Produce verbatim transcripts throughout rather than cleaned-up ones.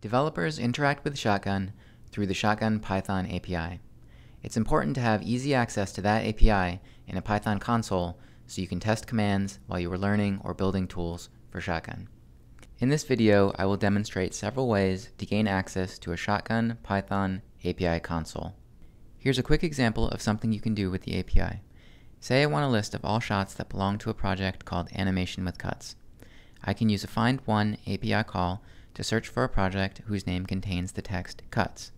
Developers interact with Shotgun through the Shotgun Python A P I. It's important to have easy access to that A P I in a Python console so you can test commands while you are learning or building tools for Shotgun. In this video, I will demonstrate several ways to gain access to a Shotgun Python A P I console. Here's a quick example of something you can do with the A P I. Say I want a list of all shots that belong to a project called Animation with Cuts. I can use a FindOne A P I call to search for a project whose name contains the text cuts.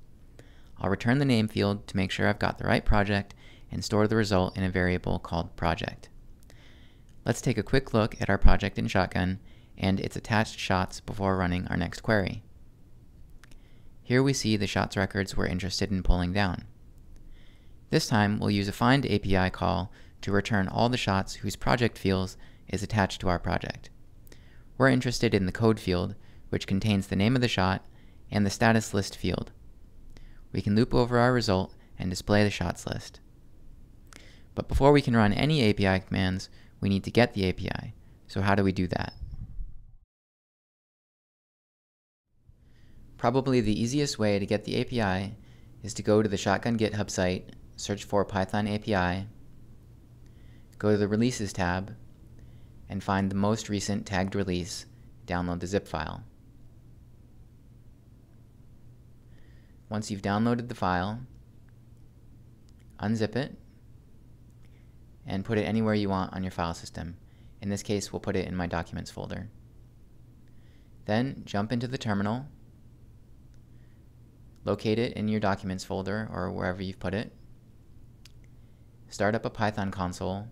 I'll return the name field to make sure I've got the right project and store the result in a variable called project. Let's take a quick look at our project in Shotgun and its attached shots before running our next query. Here we see the shots records we're interested in pulling down. This time we'll use a find A P I call to return all the shots whose project fields is attached to our project. We're interested in the code field, which contains the name of the shot and the status list field. We can loop over our result and display the shots list. But before we can run any A P I commands, we need to get the A P I. So how do we do that? Probably the easiest way to get the A P I is to go to the Shotgun GitHub site, search for Python A P I, go to the Releases tab, and find the most recent tagged release, download the zip file. Once you've downloaded the file, unzip it and put it anywhere you want on your file system. In this case, we'll put it in my Documents folder. Then jump into the terminal, locate it in your Documents folder or wherever you've put it, start up a Python console,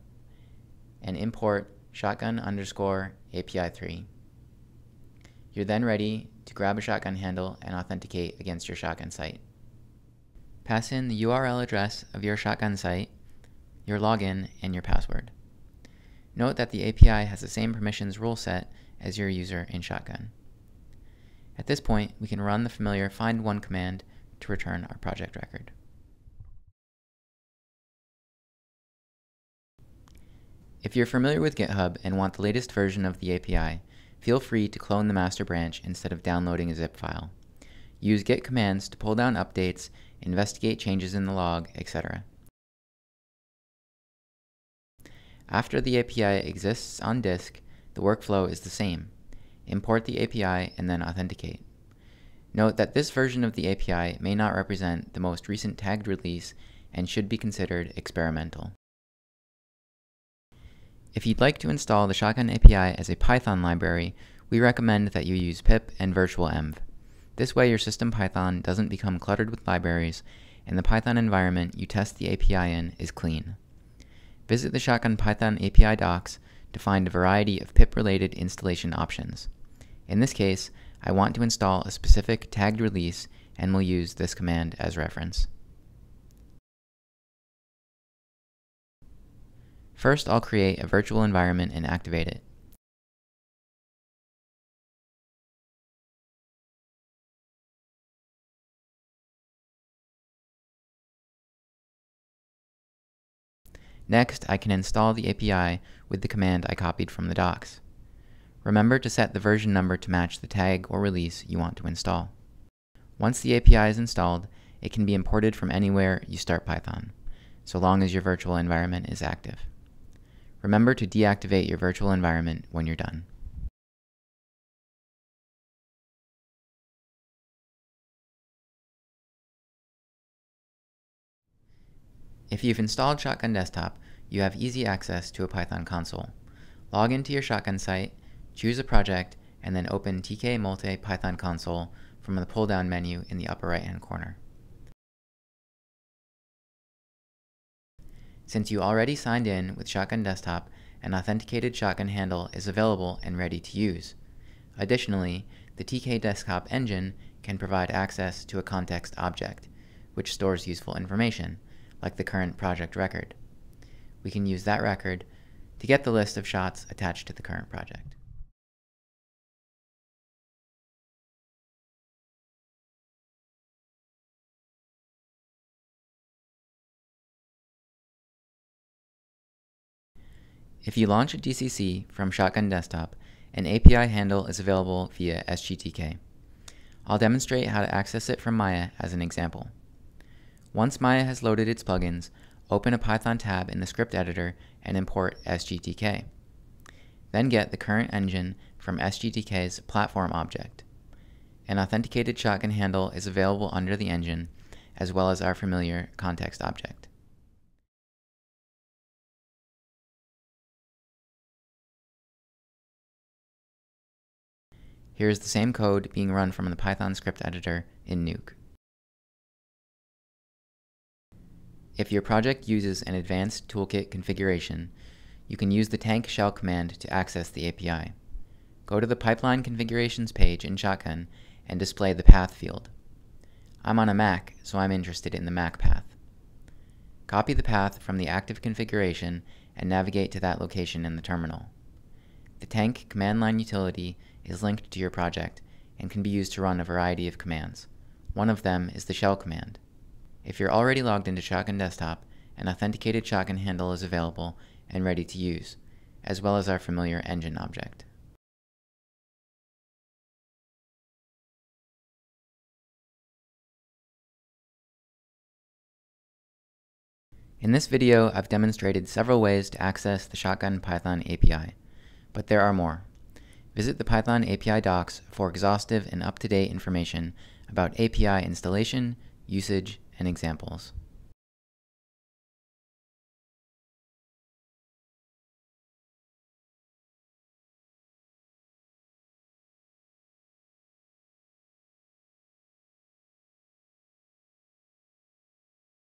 and import shotgun underscore A P I three. You're then ready to grab a Shotgun handle and authenticate against your Shotgun site. Pass in the U R L address of your Shotgun site, your login, and your password. Note that the A P I has the same permissions rule set as your user in Shotgun. At this point, we can run the familiar FindOne command to return our project record. If you're familiar with GitHub and want the latest version of the A P I, feel free to clone the master branch instead of downloading a zip file. Use git commands to pull down updates, investigate changes in the log, et cetera. After the A P I exists on disk, the workflow is the same. Import the A P I and then authenticate. Note that this version of the A P I may not represent the most recent tagged release and should be considered experimental. If you'd like to install the Shotgun A P I as a Python library, we recommend that you use pip and virtualenv. This way your system Python doesn't become cluttered with libraries, and the Python environment you test the A P I in is clean. Visit the Shotgun Python A P I docs to find a variety of pip-related installation options. In this case, I want to install a specific tagged release and will use this command as reference. First, I'll create a virtual environment and activate it. Next, I can install the A P I with the command I copied from the docs. Remember to set the version number to match the tag or release you want to install. Once the A P I is installed, it can be imported from anywhere you start Python, so long as your virtual environment is active. Remember to deactivate your virtual environment when you're done. If you've installed Shotgun Desktop, you have easy access to a Python console. Log into your Shotgun site, choose a project, and then open T K Multi Python Console from the pull-down menu in the upper right-hand corner. Since you already signed in with Shotgun Desktop, an authenticated Shotgun handle is available and ready to use. Additionally, the T K Desktop engine can provide access to a context object, which stores useful information, like the current project record. We can use that record to get the list of shots attached to the current project. If you launch a D C C from Shotgun Desktop, an A P I handle is available via S G T K. I'll demonstrate how to access it from Maya as an example. Once Maya has loaded its plugins, open a Python tab in the script editor and import S G T K. Then get the current engine from S G T K's platform object. An authenticated shotgun handle is available under the engine, as well as our familiar context object. Here is the same code being run from the Python script editor in Nuke. If your project uses an advanced toolkit configuration, you can use the tank shell command to access the A P I. Go to the Pipeline Configurations page in Shotgun and display the path field. I'm on a Mac, so I'm interested in the Mac path. Copy the path from the active configuration and navigate to that location in the terminal. The tank command line utility is linked to your project and can be used to run a variety of commands. One of them is the shell command. If you're already logged into Shotgun Desktop, an authenticated Shotgun handle is available and ready to use, as well as our familiar engine object. In this video, I've demonstrated several ways to access the Shotgun Python A P I, but there are more. Visit the Python A P I docs for exhaustive and up-to-date information about A P I installation, usage, and examples.